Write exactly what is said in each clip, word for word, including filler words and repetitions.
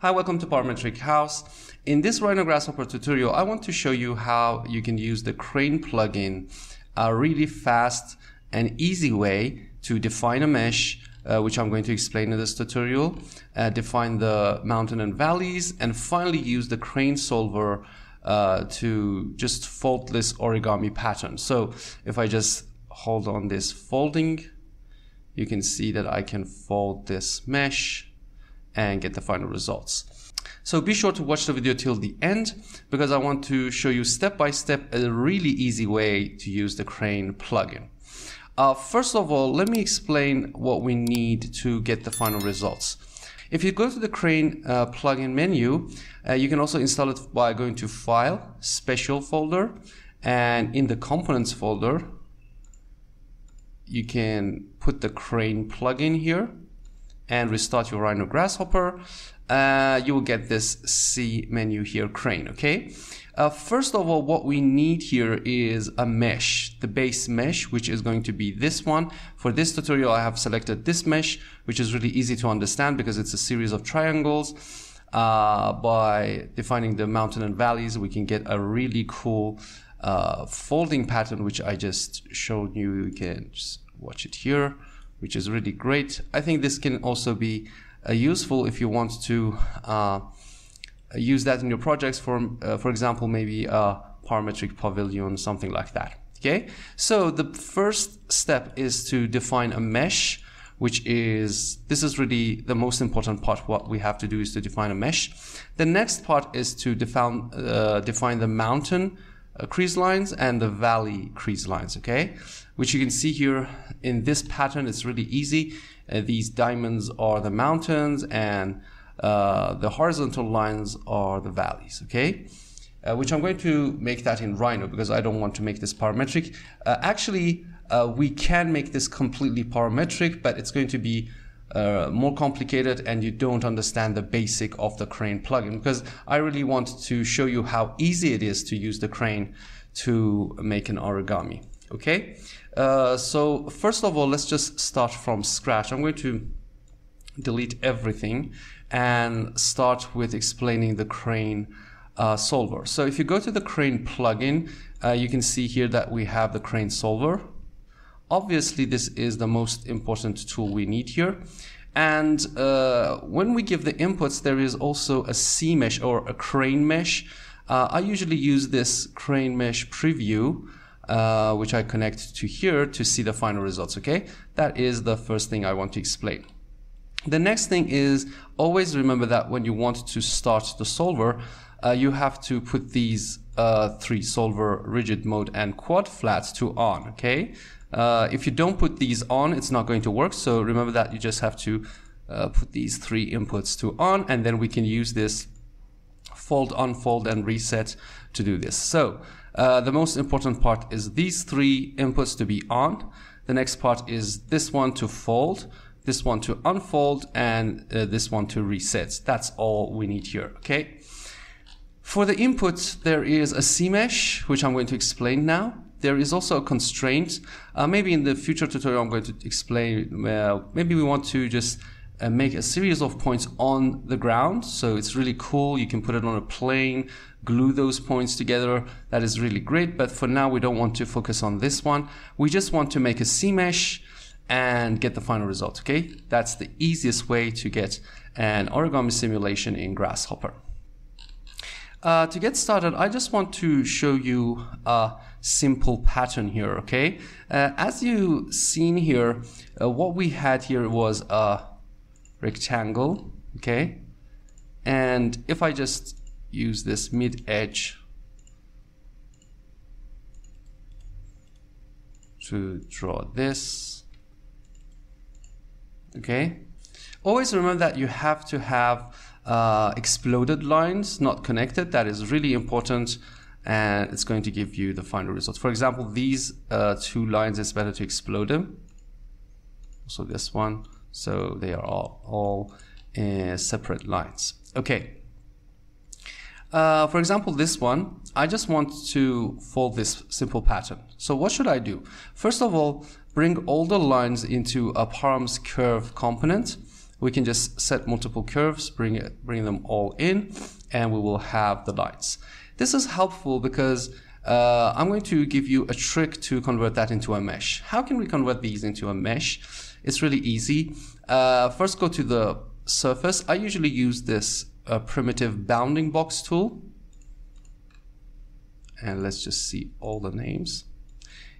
Hi, welcome to Parametric House. In this Rhino Grasshopper tutorial, I want to show you how you can use the Crane plugin, a really fast and easy way to define a mesh, uh, which I'm going to explain in this tutorial, uh, define the mountain and valleys, and finally use the Crane solver uh, to just fold this origami pattern. So if I just hold on this folding, you can see that I can fold this mesh and get the final results. So be sure to watch the video till the end, because I want to show you step by step a really easy way to use the Crane plugin. Uh, first of all, let me explain what we need to get the final results. If you go to the Crane uh, plugin menu, uh, you can also install it by going to File, Special folder, and in the Components folder, you can put the Crane plugin here and restart your Rhino Grasshopper. Uh, you will get this C menu here, Crane, okay? Uh, first of all, what we need here is a mesh, the base mesh, which is going to be this one. For this tutorial, I have selected this mesh, which is really easy to understand because it's a series of triangles. Uh, by defining the mountain and valleys, we can get a really cool uh, folding pattern, which I just showed you. You can just watch it here, which is really great. I think this can also be uh, useful if you want to uh, use that in your projects, for, uh, for example, maybe a parametric pavilion, something like that, okay? So the first step is to define a mesh, which is, this is really the most important part. What we have to do is to define a mesh. The next part is to define, uh, define the mountain Uh, crease lines and the valley crease lines, okay? Which you can see here in this pattern, it's really easy. Uh, these diamonds are the mountains and uh, the horizontal lines are the valleys, okay? Uh, which I'm going to make that in Rhino because I don't want to make this parametric. Uh, actually, uh, we can make this completely parametric, but it's going to be Uh, more complicated and you don't understand the basic of the Crane plugin, because I really want to show you how easy it is to use the Crane to make an origami, okay? Uh, so first of all, let's just start from scratch. I'm going to delete everything and start with explaining the Crane uh, solver. So if you go to the Crane plugin, uh, you can see here that we have the Crane solver. Obviously, this is the most important tool we need here. And uh, when we give the inputs, there is also a C mesh or a Crane mesh. Uh, I usually use this Crane mesh preview, uh, which I connect to here to see the final results, okay? That is the first thing I want to explain. The next thing is, always remember that when you want to start the solver, uh, you have to put these uh, three, solver, rigid mode, and quad flats to on, okay? Uh, if you don't put these on, it's not going to work. So remember that you just have to uh, put these three inputs to on, and then we can use this fold, unfold, and reset to do this. So uh, the most important part is these three inputs to be on. The next part is this one to fold, this one to unfold, and uh, this one to reset. That's all we need here, okay? For the input, there is a C mesh, which I'm going to explain now. There is also a constraint. Uh, maybe in the future tutorial, I'm going to explain, uh, maybe we want to just uh, make a series of points on the ground. So it's really cool. You can put it on a plane, glue those points together. That is really great. But for now, we don't want to focus on this one. We just want to make a C mesh and get the final result, okay? That's the easiest way to get an origami simulation in Grasshopper. Uh, to get started, I just want to show you a simple pattern here, okay? Uh, as you seen here, uh, what we had here was a rectangle, okay? And if I just use this mid edge to draw this, okay? Always remember that you have to have Uh, exploded lines, not connected. That is really important, and it's going to give you the final result. For example, these uh, two lines, it's better to explode them. Also this one, so they are all, all uh, separate lines. Okay. Uh, for example, this one, I just want to fold this simple pattern. So what should I do? First of all, bring all the lines into a params curve component, we can just set multiple curves, bring it, bring them all in, and we will have the lines. This is helpful because uh, I'm going to give you a trick to convert that into a mesh. How can we convert these into a mesh? It's really easy. Uh, first, go to the surface. I usually use this uh, primitive bounding box tool. And let's just see all the names.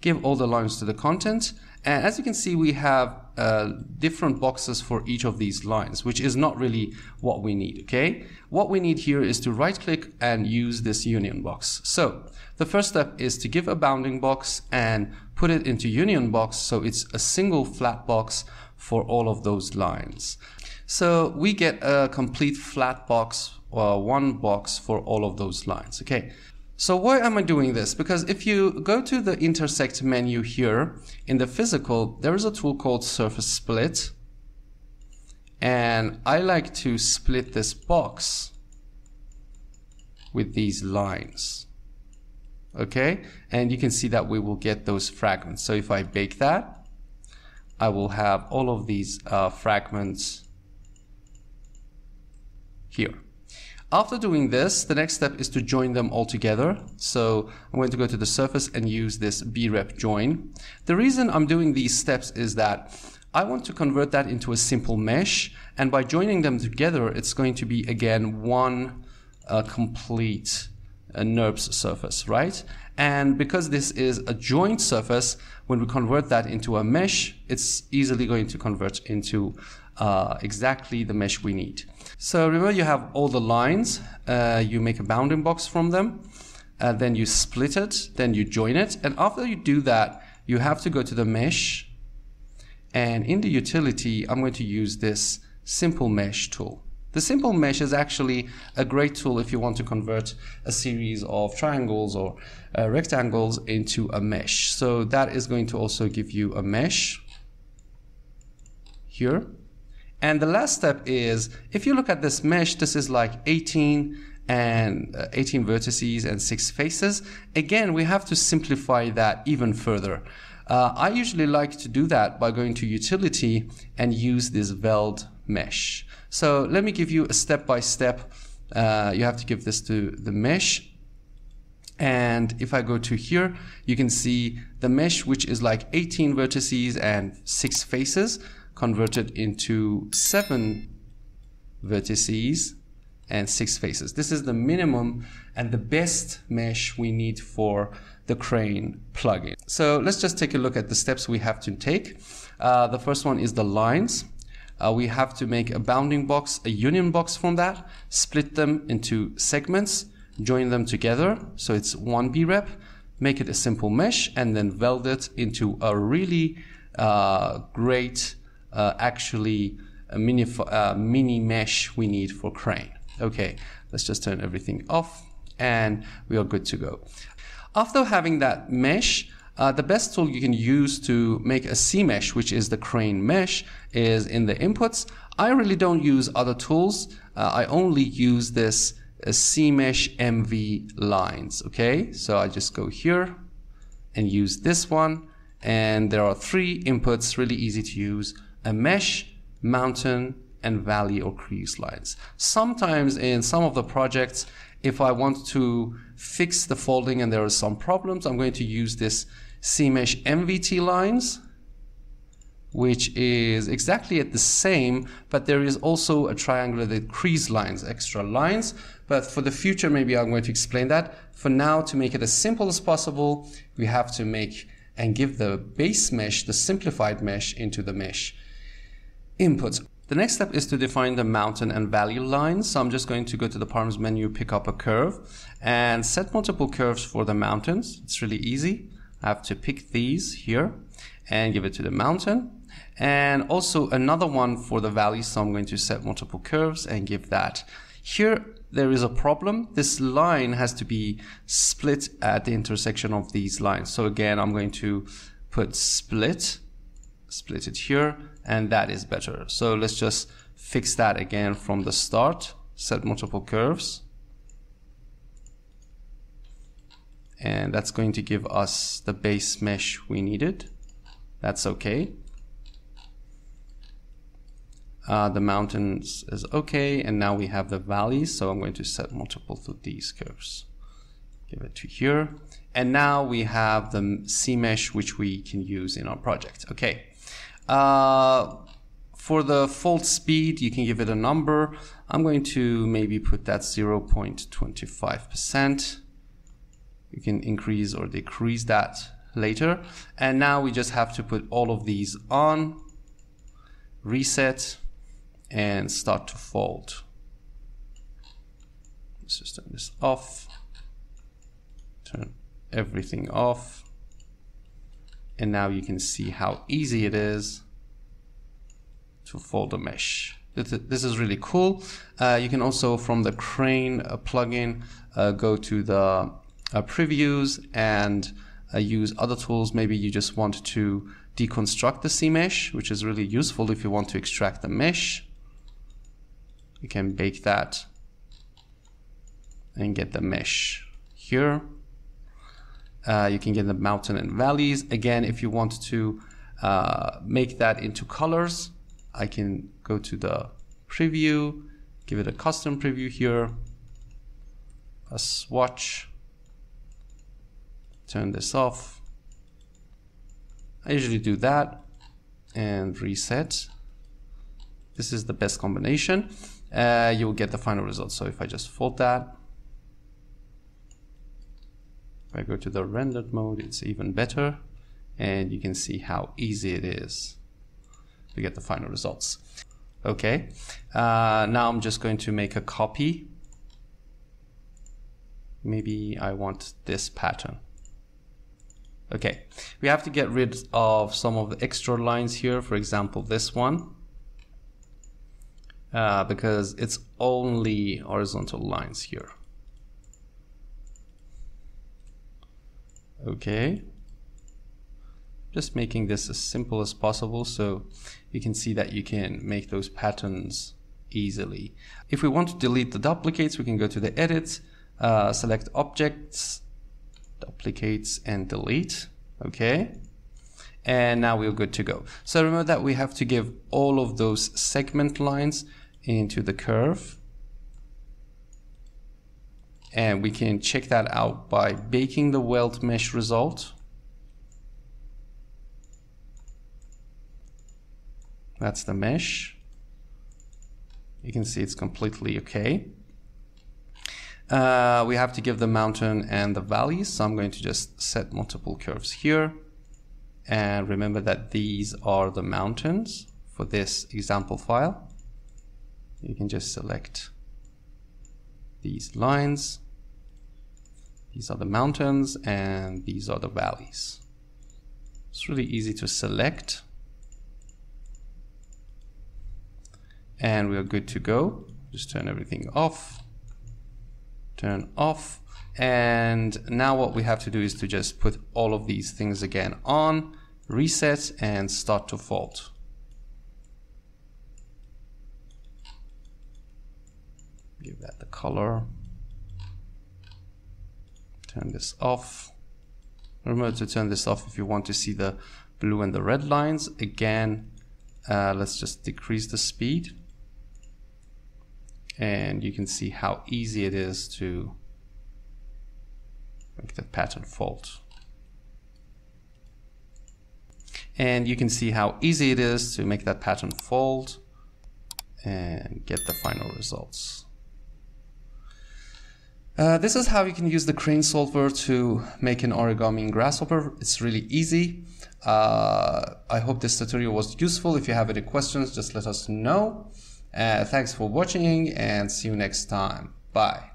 Give all the lines to the content. And as you can see, we have uh, different boxes for each of these lines, which is not really what we need, okay? What we need here is to right-click and use this union box. So the first step is to give a bounding box and put it into union box, so it's a single flat box for all of those lines. So we get a complete flat box, or one box for all of those lines, okay? So why am I doing this? Because if you go to the intersect menu here in the physical, there is a tool called surface split. And I like to split this box with these lines. Okay, and you can see that we will get those fragments. So if I bake that, I will have all of these uh, fragments here. After doing this, the next step is to join them all together. So I'm going to go to the surface and use this BRep join. The reason I'm doing these steps is that I want to convert that into a simple mesh. And by joining them together, it's going to be, again, one uh, complete uh, NURBS surface, right? And because this is a joint surface, when we convert that into a mesh, it's easily going to convert into Uh, exactly the mesh we need. So remember, you have all the lines, uh, you make a bounding box from them, uh, then you split it, then you join it, and after you do that, you have to go to the mesh, and in the utility, I'm going to use this simple mesh tool. The simple mesh is actually a great tool if you want to convert a series of triangles or uh, rectangles into a mesh. So that is going to also give you a mesh here. And the last step is, if you look at this mesh, this is like eighteen and uh, eighteen vertices and six faces. Again, we have to simplify that even further. Uh, I usually like to do that by going to utility and use this Weld mesh. So let me give you a step-by-step. Uh, you have to give this to the mesh. And if I go to here, you can see the mesh, which is like eighteen vertices and six faces, converted into seven vertices and six faces. This is the minimum and the best mesh we need for the Crane plugin. So let's just take a look at the steps we have to take. Uh, the first one is the lines. Uh, we have to make a bounding box, a union box from that, split them into segments, join them together, so it's one BRep, make it a simple mesh, and then weld it into a really uh, great Uh, actually a mini, uh, mini mesh we need for Crane. Okay, let's just turn everything off and we are good to go. After having that mesh, uh, the best tool you can use to make a C mesh, which is the Crane mesh, is in the inputs. I really don't use other tools. Uh, I only use this uh, C mesh M V lines. Okay, so I just go here and use this one. And there are three inputs, really easy to use. A mesh, mountain, and valley or crease lines. Sometimes in some of the projects, if I want to fix the folding and there are some problems, I'm going to use this C mesh M V T lines, which is exactly at the same, but there is also a triangular, the crease lines, extra lines. But for the future, maybe I'm going to explain that. For now, to make it as simple as possible, we have to make and give the base mesh, the simplified mesh, into the mesh inputs. The next step is to define the mountain and valley lines. So I'm just going to go to the Params menu, pick up a curve, and set multiple curves for the mountains. It's really easy. I have to pick these here and give it to the mountain. And also another one for the valley. So I'm going to set multiple curves and give that. Here there is a problem. This line has to be split at the intersection of these lines. So again, I'm going to put split, split it here, and that is better. So let's just fix that again from the start, set multiple curves. And that's going to give us the base mesh we needed. That's okay. Uh, the mountains is okay, and now we have the valleys, so I'm going to set multiple to these curves. Give it to here, and now we have the C mesh which we can use in our project. Okay, uh, for the fold speed, you can give it a number. I'm going to maybe put that zero point two five percent. You can increase or decrease that later. And now we just have to put all of these on, reset, and start to fold. Let's just turn this off. Turn everything off. And now you can see how easy it is to fold a mesh. This is really cool. Uh, you can also, from the Crane uh, plugin, uh, go to the uh, previews and uh, use other tools. Maybe you just want to deconstruct the C mesh, which is really useful if you want to extract the mesh. You can bake that and get the mesh here. Uh, you can get the mountain and valleys. Again, if you want to uh, make that into colors, I can go to the preview, give it a custom preview here, a swatch, turn this off. I usually do that and reset. This is the best combination. Uh, you'll get the final result. So if I just fold that, if I go to the rendered mode, it's even better, and you can see how easy it is to get the final results. Okay, uh, now I'm just going to make a copy. Maybe I want this pattern. Okay, we have to get rid of some of the extra lines here, for example this one, uh, because it's only horizontal lines here. Okay, just making this as simple as possible so you can see that you can make those patterns easily. If we want to delete the duplicates, we can go to the edit, uh, select objects, duplicates, and delete. Okay, and now we're good to go. So remember that we have to give all of those segment lines into the curve. And we can check that out by baking the weld mesh result. That's the mesh. You can see it's completely okay. Uh, we have to give the mountain and the valleys, so I'm going to just set multiple curves here. And remember that these are the mountains for this example file. You can just select these lines, these are the mountains, and these are the valleys. It's really easy to select. And we are good to go. Just turn everything off, turn off. And now what we have to do is to just put all of these things again on, reset, and start to fold. Give that the color, turn this off. Remember to turn this off if you want to see the blue and the red lines. Again, uh, let's just decrease the speed, and you can see how easy it is to make the pattern fold. And you can see how easy it is to make that pattern fold and get the final results. Uh, this is how you can use the Crane solver to make an origami in Grasshopper. It's really easy. Uh, I hope this tutorial was useful. If you have any questions, just let us know. Uh, thanks for watching, and see you next time. Bye.